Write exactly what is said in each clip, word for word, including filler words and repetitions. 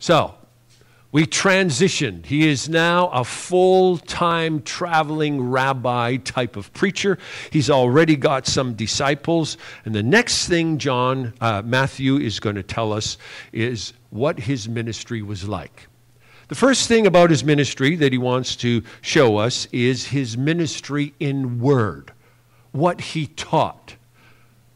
So we transitioned. He is now a full-time traveling rabbi type of preacher. He's already got some disciples. And the next thing John, uh, Matthew is going to tell us is what his ministry was like. The first thing about his ministry that he wants to show us is his ministry in word, what he taught.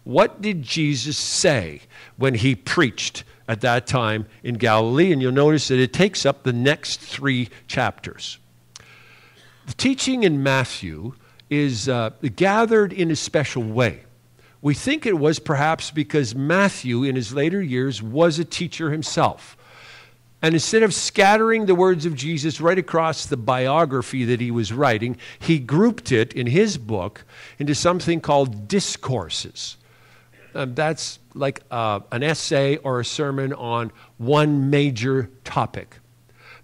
What did Jesus say when he preached at that time in Galilee? And you'll notice that it takes up the next three chapters. The teaching in Matthew is uh, gathered in a special way. We think it was perhaps because Matthew, in his later years, was a teacher himself. And instead of scattering the words of Jesus right across the biography that he was writing, he grouped it in his book into something called discourses. Um, that's like uh, an essay or a sermon on one major topic.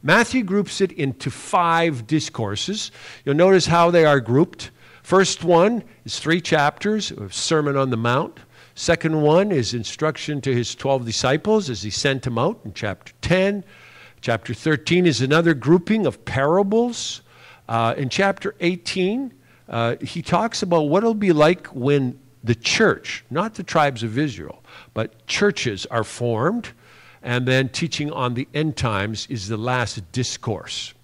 Matthew groups it into five discourses. You'll notice how they are grouped. First one is three chapters of Sermon on the Mount. Second one is instruction to his twelve disciples as he sent them out in chapter ten. Chapter thirteen is another grouping of parables. Uh, in chapter eighteen, uh, he talks about what it'll be like when the church, not the tribes of Israel, but churches are formed. And then teaching on the end times is the last discourse.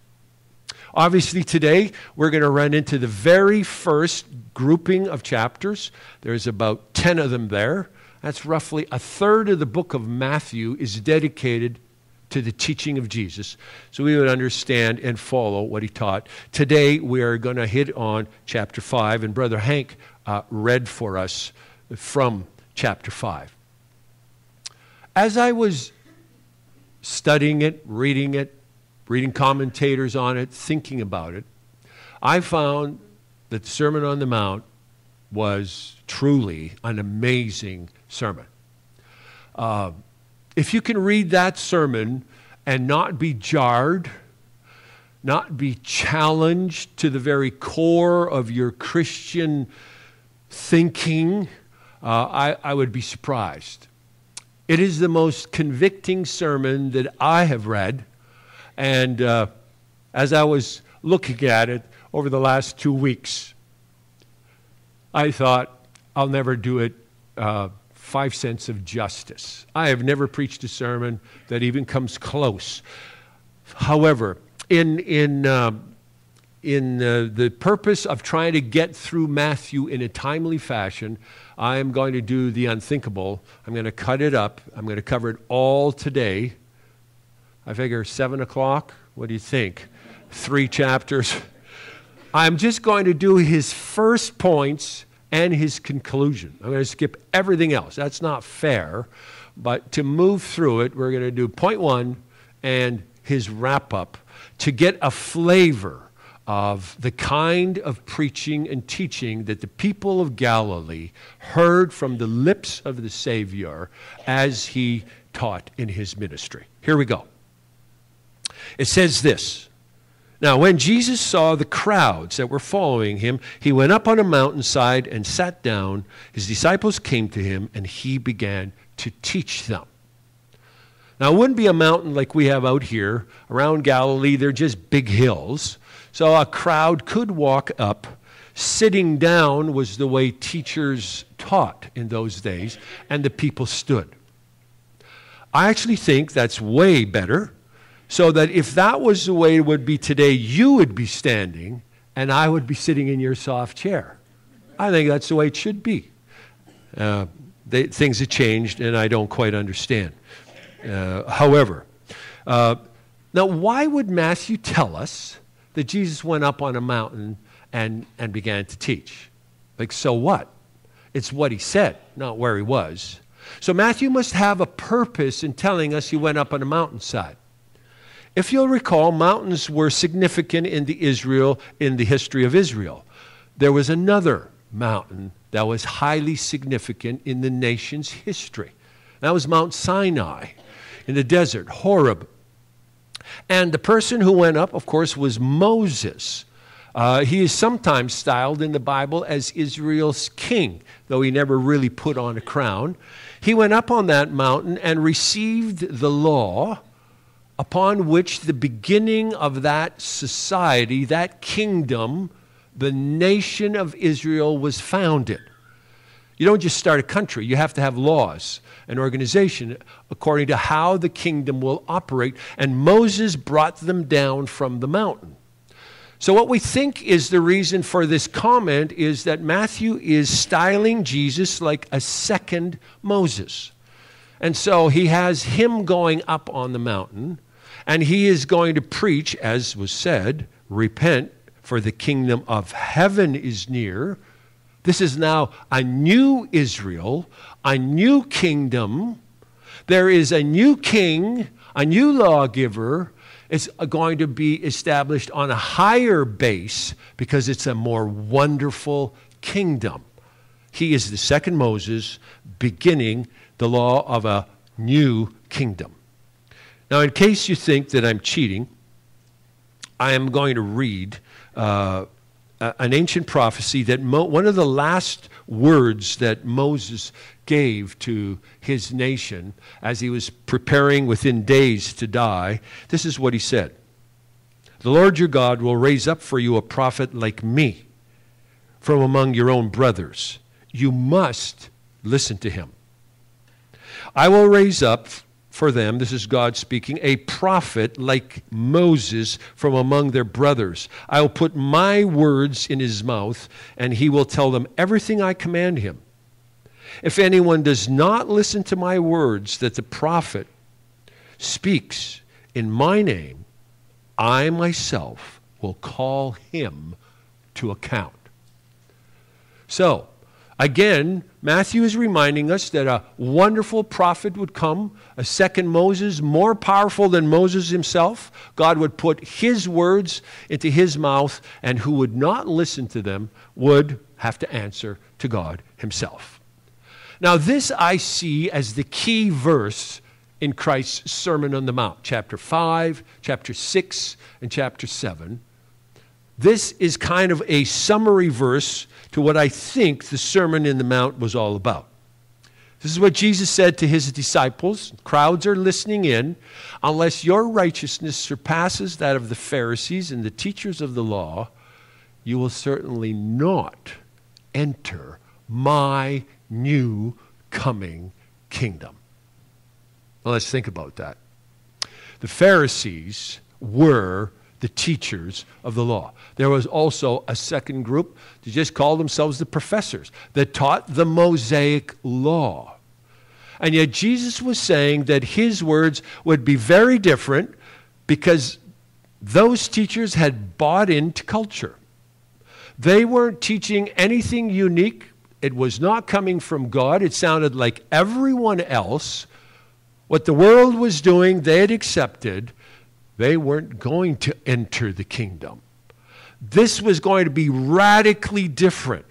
Obviously, today, we're going to run into the very first grouping of chapters. There's about ten of them there. That's roughly a third of the book of Matthew is dedicated to the teaching of Jesus, so we would understand and follow what he taught. Today, we are going to hit on chapter five, and Brother Hank uh, read for us from chapter five. As I was studying it, reading it, reading commentators on it, thinking about it, I found that the Sermon on the Mount was truly an amazing sermon. Uh, if you can read that sermon and not be jarred, not be challenged to the very core of your Christian thinking, uh, I, I would be surprised. It is the most convicting sermon that I have read. And uh, as I was looking at it over the last two weeks, I thought, I'll never do it uh, five cents of justice. I have never preached a sermon that even comes close. However, in, in, uh, in uh, the purpose of trying to get through Matthew in a timely fashion, I am going to do the unthinkable. I'm going to cut it up. I'm going to cover it all today. I figure seven o'clock, what do you think? Three chapters. I'm just going to do his first points and his conclusion. I'm going to skip everything else. That's not fair. But to move through it, we're going to do point one and his wrap-up to get a flavor of the kind of preaching and teaching that the people of Galilee heard from the lips of the Savior as he taught in his ministry. Here we go. It says this, "Now when Jesus saw the crowds that were following him, he went up on a mountainside and sat down. His disciples came to him, and he began to teach them." Now it wouldn't be a mountain like we have out here. Around Galilee, they're just big hills. So a crowd could walk up. Sitting down was the way teachers taught in those days, and the people stood. I actually think that's way better. So that if that was the way it would be today, you would be standing and I would be sitting in your soft chair. I think that's the way it should be. Uh, they, things have changed and I don't quite understand. Uh, however, uh, now why would Matthew tell us that Jesus went up on a mountain and, and began to teach? Like, so what? It's what he said, not where he was. So Matthew must have a purpose in telling us he went up on a mountainside. If you'll recall, mountains were significant in the Israel, in the history of Israel. There was another mountain that was highly significant in the nation's history. That was Mount Sinai in the desert, Horeb. And the person who went up, of course, was Moses. Uh, he is sometimes styled in the Bible as Israel's king, though he never really put on a crown. He went up on that mountain and received the law upon which the beginning of that society, that kingdom, the nation of Israel was founded. You don't just start a country. You have to have laws and organization according to how the kingdom will operate. And Moses brought them down from the mountain. So what we think is the reason for this comment is that Matthew is styling Jesus like a second Moses. And so he has him going up on the mountain, and he is going to preach, as was said, repent, for the kingdom of heaven is near. This is now a new Israel, a new kingdom. There is a new king, a new lawgiver. It's going to be established on a higher base because it's a more wonderful kingdom. He is the second Moses, beginning the law of a new kingdom. Now, in case you think that I'm cheating, I am going to read uh, Uh, an ancient prophecy that Mo one of the last words that Moses gave to his nation as he was preparing within days to die. This is what he said. The Lord your God will raise up for you a prophet like me from among your own brothers. You must listen to him. I will raise up for them, this is God speaking, a prophet like Moses from among their brothers. I will put my words in his mouth, and he will tell them everything I command him. If anyone does not listen to my words that the prophet speaks in my name, I myself will call him to account. So, again, Matthew is reminding us that a wonderful prophet would come, a second Moses, more powerful than Moses himself. God would put his words into his mouth, and who would not listen to them would have to answer to God himself. Now, this I see as the key verse in Christ's Sermon on the Mount, chapter five, chapter six, and chapter seven. This is kind of a summary verse to what I think the Sermon on the Mount was all about. This is what Jesus said to his disciples. Crowds are listening in. Unless your righteousness surpasses that of the Pharisees and the teachers of the law, you will certainly not enter my new coming kingdom. Now let's think about that. The Pharisees were the teachers of the law. There was also a second group that just called themselves the professors that taught the Mosaic law. And yet Jesus was saying that his words would be very different because those teachers had bought into culture. They weren't teaching anything unique. It was not coming from God. It sounded like everyone else. What the world was doing, they had accepted. They weren't going to enter the kingdom. This was going to be radically different.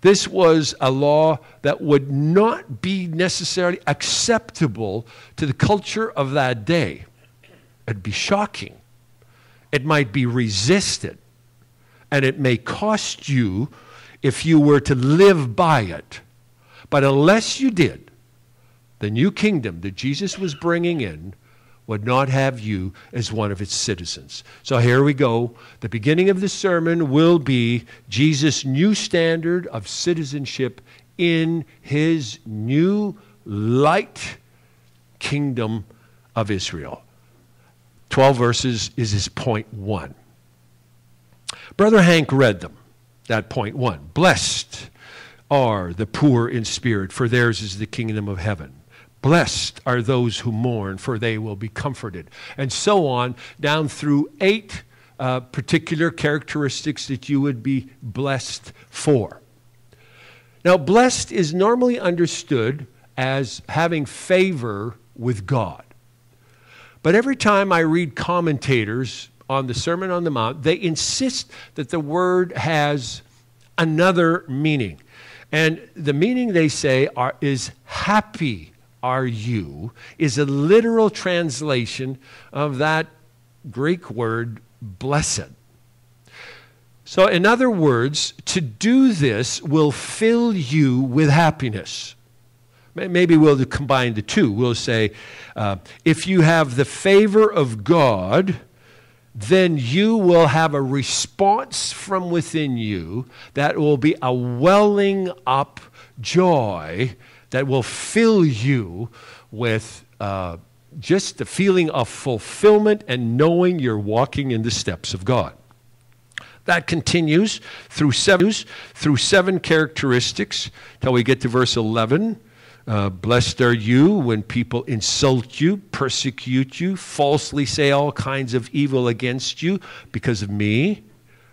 This was a law that would not be necessarily acceptable to the culture of that day. It'd be shocking. It might be resisted. And it may cost you if you were to live by it. But unless you did, the new kingdom that Jesus was bringing in would not have you as one of its citizens. So here we go. The beginning of the sermon will be Jesus' new standard of citizenship in his new light kingdom of Israel. Twelve verses is his point one. Brother Hank read them, that point one. Blessed are the poor in spirit, for theirs is the kingdom of heaven. Blessed are those who mourn, for they will be comforted. And so on, down through eight uh, particular characteristics that you would be blessed for. Now, blessed is normally understood as having favor with God. But every time I read commentators on the Sermon on the Mount, they insist that the word has another meaning. And the meaning, they say, are, is happy. Are you is a literal translation of that Greek word, blessed. So in other words, to do this will fill you with happiness. Maybe we'll combine the two. We'll say, uh, if you have the favor of God, then you will have a response from within you that will be a welling up joy that will fill you with uh, just the feeling of fulfillment and knowing you're walking in the steps of God. That continues through seven, through seven characteristics till we get to verse eleven. Uh, blessed are you when people insult you, persecute you, falsely say all kinds of evil against you because of me.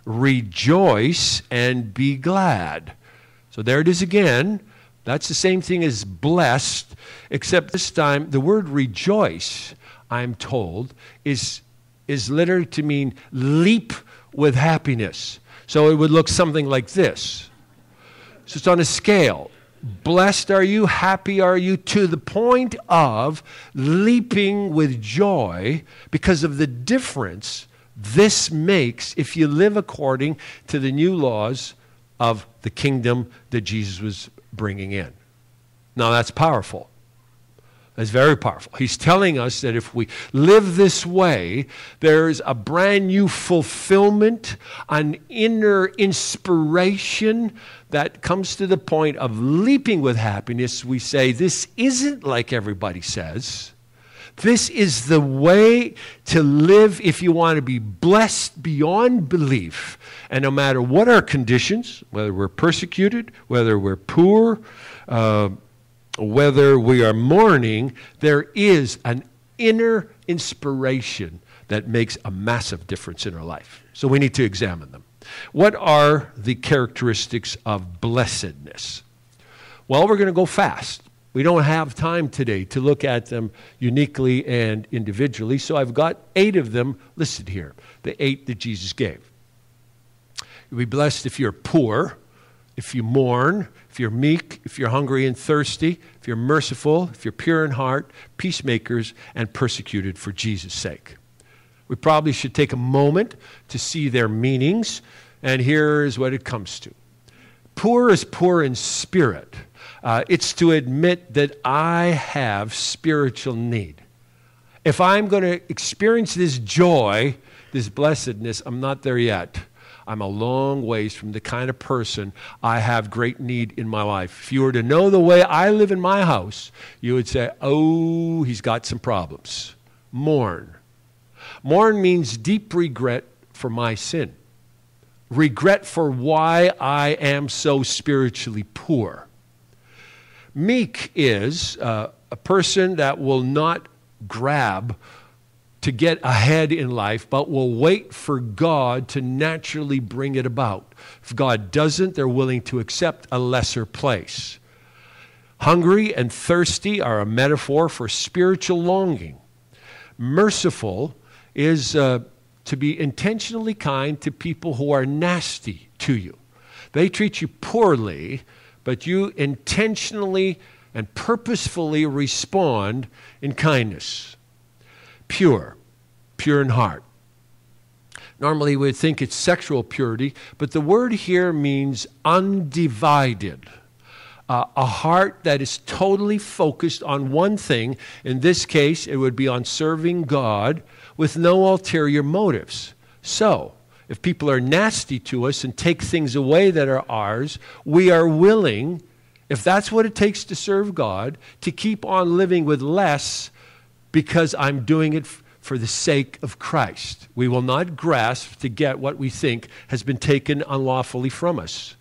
Rejoice and be glad. So there it is again. That's the same thing as blessed, except this time the word rejoice, I'm told, is, is literally to mean leap with happiness. So it would look something like this. So it's on a scale. Blessed are you, happy are you, to the point of leaping with joy because of the difference this makes if you live according to the new laws of the kingdom that Jesus was bringing in. Now that's powerful. That's very powerful. He's telling us that if we live this way, there's a brand new fulfillment, an inner inspiration that comes to the point of leaping with happiness. We say, this isn't like everybody says. This is the way to live if you want to be blessed beyond belief. And no matter what our conditions, whether we're persecuted, whether we're poor, uh, whether we are mourning, there is an inner inspiration that makes a massive difference in our life. So we need to examine them. What are the characteristics of blessedness? Well, we're going to go fast. We don't have time today to look at them uniquely and individually, so I've got eight of them listed here, the eight that Jesus gave. You'll be blessed if you're poor, if you mourn, if you're meek, if you're hungry and thirsty, if you're merciful, if you're pure in heart, peacemakers, and persecuted for Jesus' sake. We probably should take a moment to see their meanings, and here is what it comes to. Poor is poor in spirit. Uh, it's to admit that I have spiritual need. If I'm going to experience this joy, this blessedness, I'm not there yet. I'm a long ways from the kind of person I have great need in my life. If you were to know the way I live in my house, you would say, oh, he's got some problems. Mourn. Mourn means deep regret for my sin. Regret for why I am so spiritually poor. Meek is uh, a person that will not grab to get ahead in life, but will wait for God to naturally bring it about. If God doesn't, they're willing to accept a lesser place. Hungry and thirsty are a metaphor for spiritual longing. Merciful is uh, to be intentionally kind to people who are nasty to you. They treat you poorly, but you intentionally and purposefully respond in kindness. Pure, pure in heart. Normally we would think it's sexual purity, but the word here means undivided. Uh, a heart that is totally focused on one thing. In this case, it would be on serving God with no ulterior motives. So, if people are nasty to us and take things away that are ours, we are willing, if that's what it takes to serve God, to keep on living with less, because I'm doing it for the sake of Christ. We will not grasp to get what we think has been taken unlawfully from us.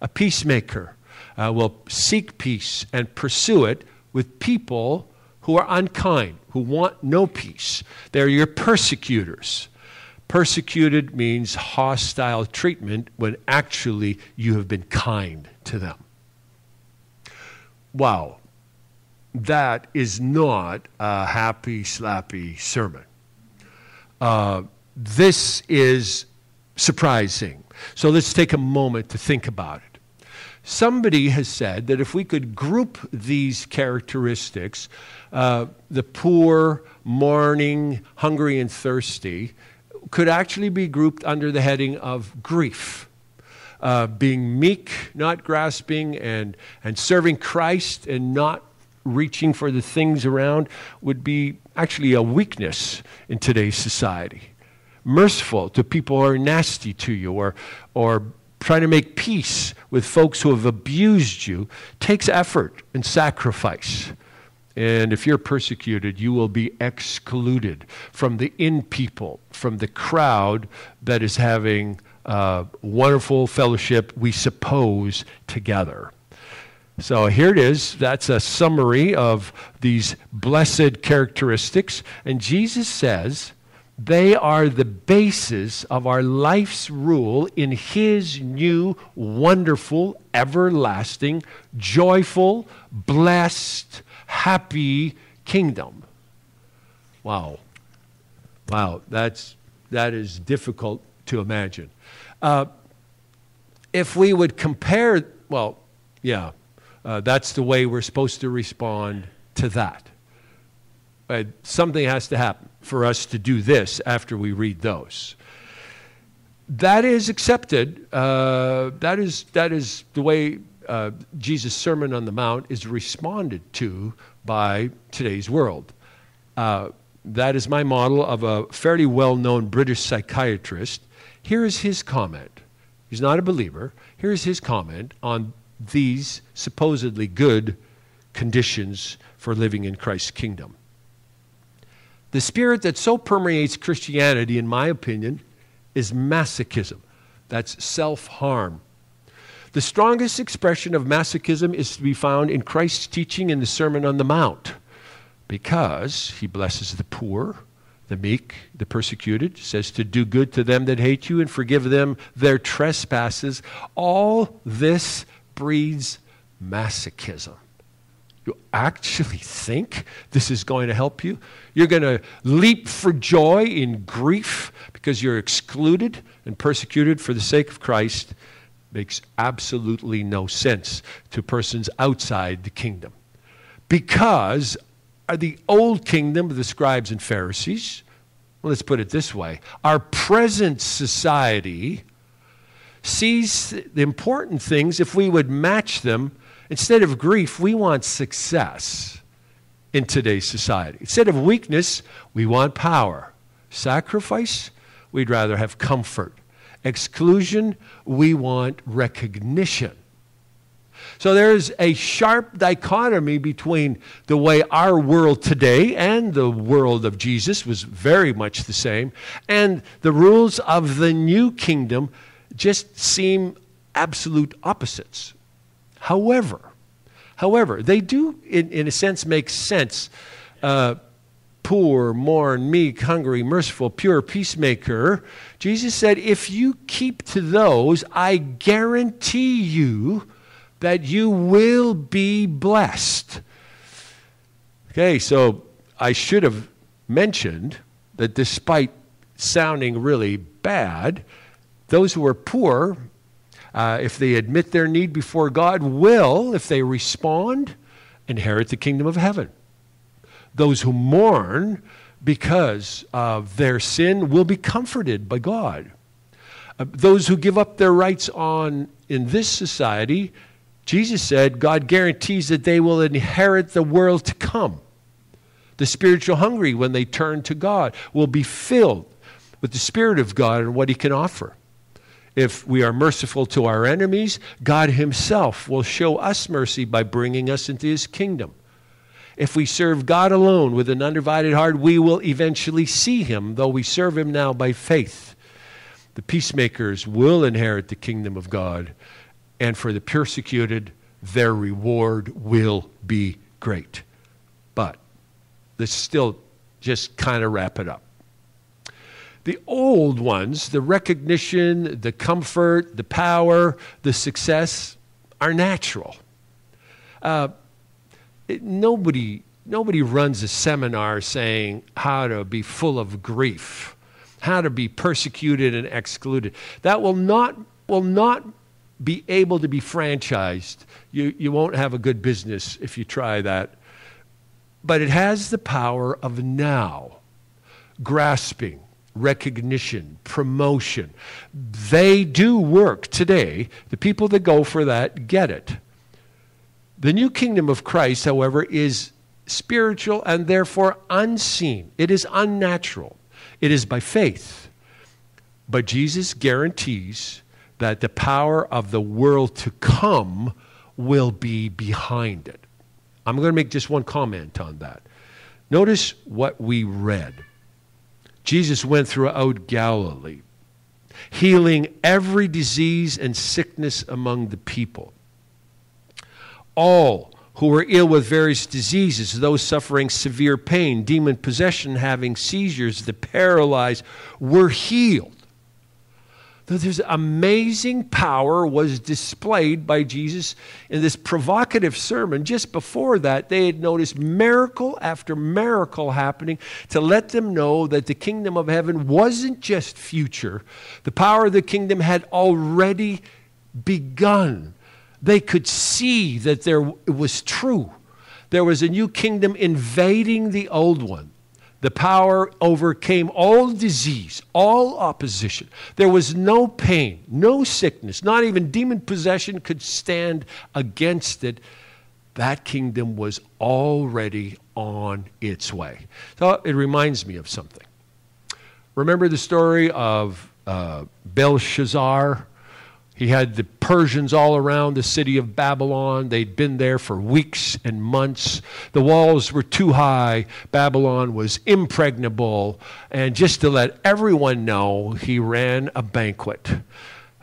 A peacemaker uh, will seek peace and pursue it with people who are unkind, who want no peace. They're your persecutors. Persecuted means hostile treatment when actually you have been kind to them. Wow. That is not a happy, slappy sermon. Uh, this is surprising. So let's take a moment to think about it. Somebody has said that if we could group these characteristics, uh, the poor, mourning, hungry, and thirsty, could actually be grouped under the heading of grief. Uh, being meek, not grasping, and, and serving Christ and not reaching for the things around would be actually a weakness in today's society. Merciful to people who are nasty to you, or, or trying to make peace with folks who have abused you, takes effort and sacrifice. And if you're persecuted, you will be excluded from the in-people, from the crowd that is having uh, wonderful fellowship, we suppose, together. So here it is. That's a summary of these blessed characteristics. And Jesus says they are the basis of our life's rule in his new, wonderful, everlasting, joyful, blessed, happy kingdom. Wow. Wow. That's, that is difficult to imagine. Uh, if we would compare, well, yeah. Uh, that's the way we're supposed to respond to that. Uh, something has to happen for us to do this after we read those. That is accepted. Uh, that is, that is the way uh, Jesus' Sermon on the Mount is responded to by today's world. Uh, that is my model of a fairly well-known British psychiatrist. Here is his comment. He's not a believer. Here is his comment on these supposedly good conditions for living in Christ's kingdom. The spirit that so permeates Christianity, in my opinion, is masochism. That's self-harm. The strongest expression of masochism is to be found in Christ's teaching in the Sermon on the Mount, because he blesses the poor, the meek, the persecuted, says to do good to them that hate you and forgive them their trespasses. All this breeds masochism. You actually think this is going to help you? You're going to leap for joy in grief because you're excluded and persecuted for the sake of Christ? Makes absolutely no sense to persons outside the kingdom. Because the old kingdom of the scribes and Pharisees, well, let's put it this way, our present society sees the important things, if we would match them, instead of grief, we want success in today's society. Instead of weakness, we want power. Sacrifice, we'd rather have comfort. Exclusion, we want recognition. So there is a sharp dichotomy between the way our world today and the world of Jesus was very much the same, and the rules of the new kingdom just seem absolute opposites. However, however, they do, in, in a sense, make sense. Uh, poor, mourn, meek, hungry, merciful, pure, peacemaker. Jesus said, if you keep to those, I guarantee you that you will be blessed. Okay, so I should have mentioned that despite sounding really bad, those who are poor, uh, if they admit their need before God, will, if they respond, inherit the kingdom of heaven. Those who mourn because of their sin will be comforted by God. Uh, those who give up their rights on in this society, Jesus said, God guarantees that they will inherit the world to come. The spiritual hungry, when they turn to God, will be filled with the Spirit of God and what he can offer. If we are merciful to our enemies, God himself will show us mercy by bringing us into his kingdom. If we serve God alone with an undivided heart, we will eventually see him, though we serve him now by faith. The peacemakers will inherit the kingdom of God, and for the persecuted, their reward will be great. But let's still just kind of wrap it up. The old ones, the recognition, the comfort, the power, the success, are natural. Uh, it, nobody, nobody runs a seminar saying how to be full of grief, how to be persecuted and excluded. That will not, will not be able to be franchised. You, you won't have a good business if you try that. But it has the power of now, grasping, recognition, promotion. They do work today. The people that go for that get it. The new kingdom of Christ, however, is spiritual and therefore unseen. It is unnatural. It is by faith. But Jesus guarantees that the power of the world to come will be behind it. I'm going to make just one comment on that. Notice what we read. Jesus went throughout Galilee, healing every disease and sickness among the people. All who were ill with various diseases, those suffering severe pain, demon possession, having seizures, the paralyzed, were healed. This amazing power was displayed by Jesus in this provocative sermon. Just before that, they had noticed miracle after miracle happening to let them know that the kingdom of heaven wasn't just future. The power of the kingdom had already begun. They could see that there, it was true. There was a new kingdom invading the old one. The power overcame all disease, all opposition. There was no pain, no sickness, not even demon possession could stand against it. That kingdom was already on its way. So it reminds me of something. Remember the story of uh, Belshazzar? He had the Persians all around the city of Babylon. They'd been there for weeks and months. The walls were too high. Babylon was impregnable. And just to let everyone know, he ran a banquet.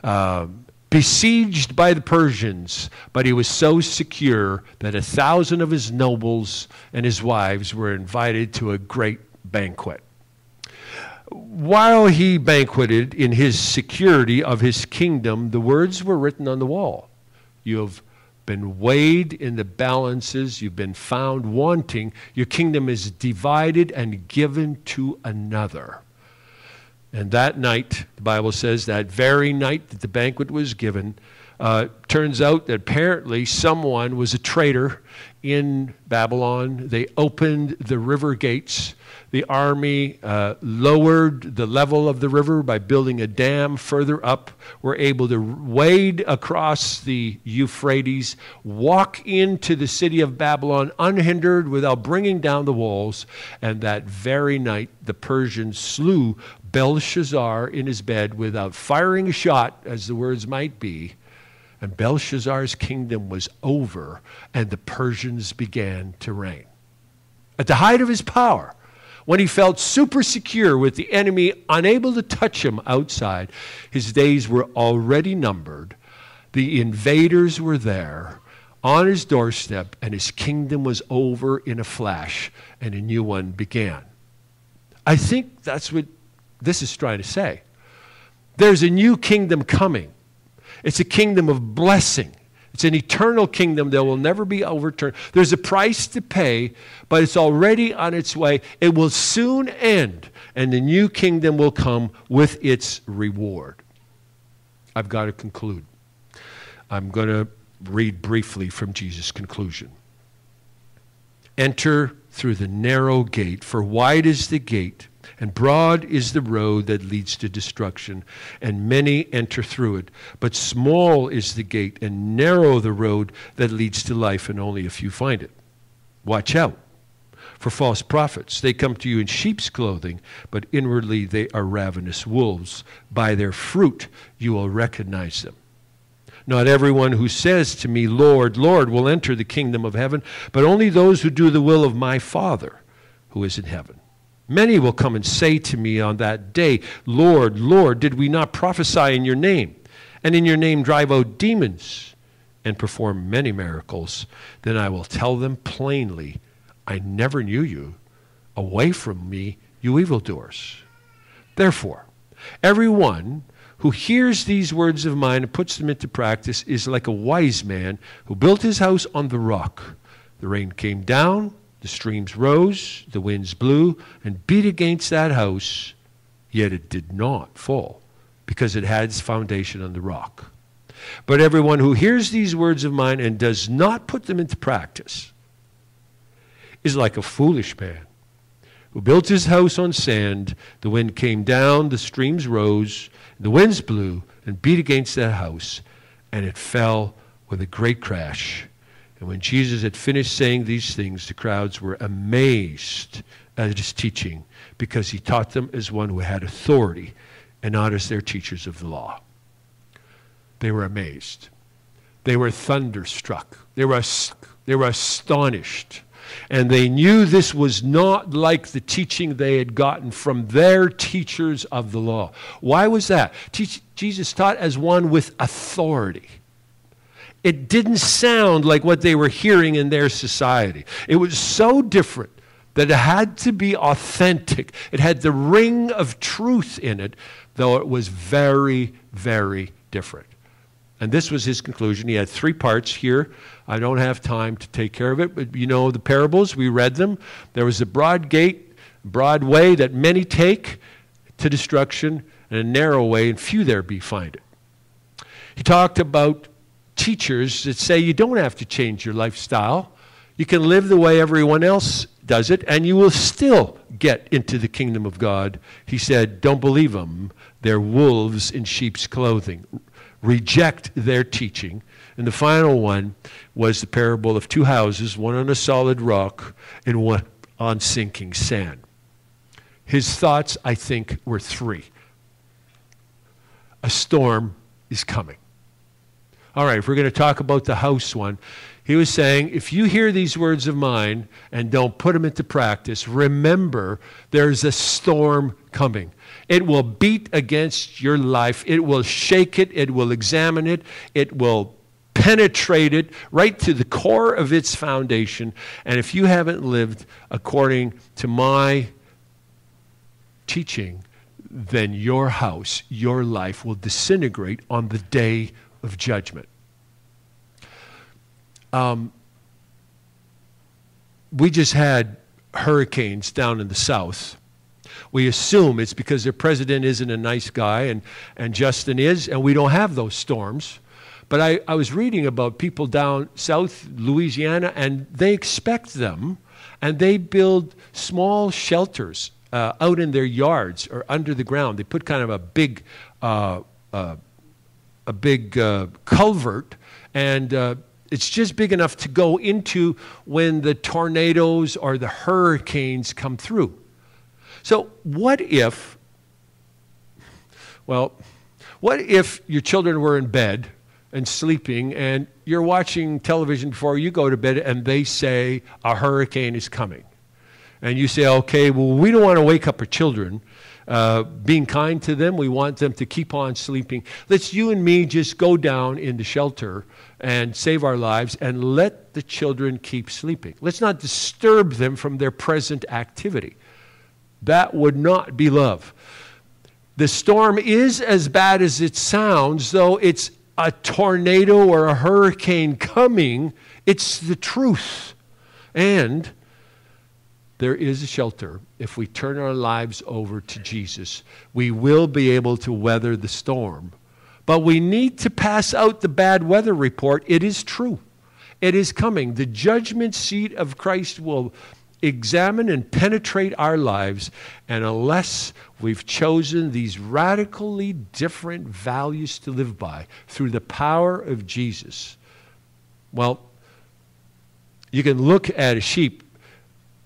Um, besieged by the Persians, but he was so secure that a thousand of his nobles and his wives were invited to a great banquet. While he banqueted in his security of his kingdom, the words were written on the wall. You have been weighed in the balances. You've been found wanting. Your kingdom is divided and given to another. And that night, the Bible says, that very night that the banquet was given, uh, turns out that apparently someone was a traitor in Babylon. They opened the river gates. The army uh, lowered the level of the river by building a dam further up. Were able to wade across the Euphrates, walk into the city of Babylon unhindered without bringing down the walls. And that very night, the Persians slew Belshazzar in his bed without firing a shot, as the words might be. And Belshazzar's kingdom was over, and the Persians began to reign. At the height of his power, when he felt super secure with the enemy unable to touch him outside, his days were already numbered. The invaders were there on his doorstep, and his kingdom was over in a flash, and a new one began. I think that's what this is trying to say. There's a new kingdom coming. It's a kingdom of blessing. It's an eternal kingdom that will never be overturned. There's a price to pay, but it's already on its way. It will soon end, and the new kingdom will come with its reward. I've got to conclude. I'm going to read briefly from Jesus' conclusion. Enter through the narrow gate, for wide is the gate, and broad is the road that leads to destruction, and many enter through it. But small is the gate, and narrow the road that leads to life, and only a few find it. Watch out for false prophets. They come to you in sheep's clothing, but inwardly they are ravenous wolves. By their fruit you will recognize them. Not everyone who says to me, Lord, Lord, will enter the kingdom of heaven, but only those who do the will of my Father who is in heaven. Many will come and say to me on that day, Lord, Lord, did we not prophesy in your name, and in your name drive out demons and perform many miracles? Then I will tell them plainly, I never knew you. Away from me, you evildoers. Therefore, everyone who hears these words of mine and puts them into practice is like a wise man who built his house on the rock. The rain came down, the streams rose, the winds blew, and beat against that house, yet it did not fall, because it had its foundation on the rock. But everyone who hears these words of mine and does not put them into practice is like a foolish man who built his house on sand. The wind came down, the streams rose, the winds blew, and beat against that house, and it fell with a great crash. And when Jesus had finished saying these things, the crowds were amazed at his teaching, because he taught them as one who had authority and not as their teachers of the law. They were amazed. They were thunderstruck. They were, they were astonished. And they knew this was not like the teaching they had gotten from their teachers of the law. Why was that? Teach, Jesus taught as one with authority. It didn't sound like what they were hearing in their society. It was so different that it had to be authentic. It had the ring of truth in it, though it was very, very different. And this was his conclusion. He had three parts here. I don't have time to take care of it, but you know the parables, we read them. There was a broad gate, broad way that many take to destruction, and a narrow way, and few there be find it. He talked about teachers that say you don't have to change your lifestyle. You can live the way everyone else does it, and you will still get into the kingdom of God. He said, don't believe them. They're wolves in sheep's clothing. Reject their teaching. And the final one was the parable of two houses, one on a solid rock and one on sinking sand. His thoughts, I think, were three. A storm is coming. All right, if we're going to talk about the house one, he was saying, if you hear these words of mine and don't put them into practice, remember there's a storm coming. It will beat against your life. It will shake it. It will examine it. It will penetrate it right to the core of its foundation. And if you haven't lived according to my teaching, then your house, your life will disintegrate on the day of judgment. Um, we just had hurricanes down in the South. We assume it's because their president isn't a nice guy, and, and Justin is, and we don't have those storms. But I, I was reading about people down south, Louisiana, and they expect them, and they build small shelters uh, out in their yards or under the ground. They put kind of a big, uh, uh, a big uh, culvert, and uh, it's just big enough to go into when the tornadoes or the hurricanes come through. So what if, well, what if your children were in bed and sleeping and you're watching television before you go to bed and they say a hurricane is coming? And you say, okay, well, we don't want to wake up our children uh, being kind to them. We want them to keep on sleeping. Let's you and me just go down in the shelter and save our lives and let the children keep sleeping. Let's not disturb them from their present activity. That would not be love. The storm is as bad as it sounds, though it's a tornado or a hurricane coming. It's the truth. And there is a shelter. If we turn our lives over to Jesus, we will be able to weather the storm. But we need to pass out the bad weather report. It is true. It is coming. The judgment seat of Christ will examine and penetrate our lives, and unless we've chosen these radically different values to live by through the power of Jesus, well, you can look at a sheep,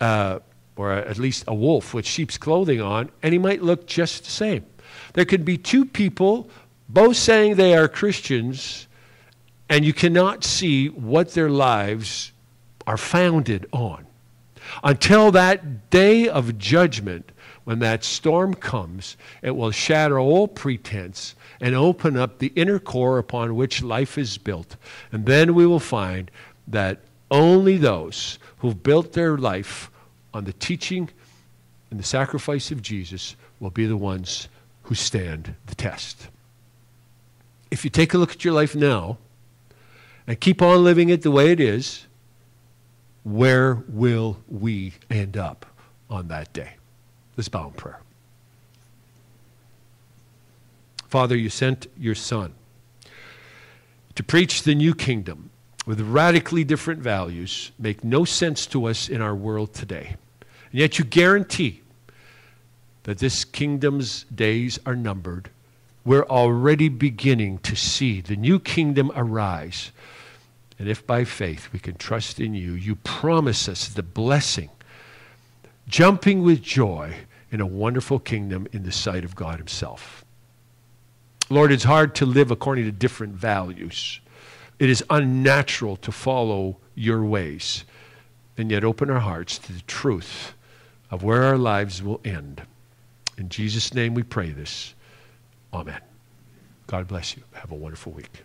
uh, or at least a wolf with sheep's clothing on, and he might look just the same. There could be two people both saying they are Christians, and you cannot see what their lives are founded on. Until that day of judgment, when that storm comes, it will shatter all pretense and open up the inner core upon which life is built. And then we will find that only those who've built their life on the teaching and the sacrifice of Jesus will be the ones who stand the test. If you take a look at your life now and keep on living it the way it is, where will we end up on that day? Let's bow in prayer. Father, you sent your Son to preach the new kingdom with radically different values, make no sense to us in our world today. And yet you guarantee that this kingdom's days are numbered. We're already beginning to see the new kingdom arise. And if by faith we can trust in you, you promise us the blessing, jumping with joy in a wonderful kingdom in the sight of God himself. Lord, it's hard to live according to different values. It is unnatural to follow your ways, and yet open our hearts to the truth of where our lives will end. In Jesus' name we pray this. Amen. God bless you. Have a wonderful week.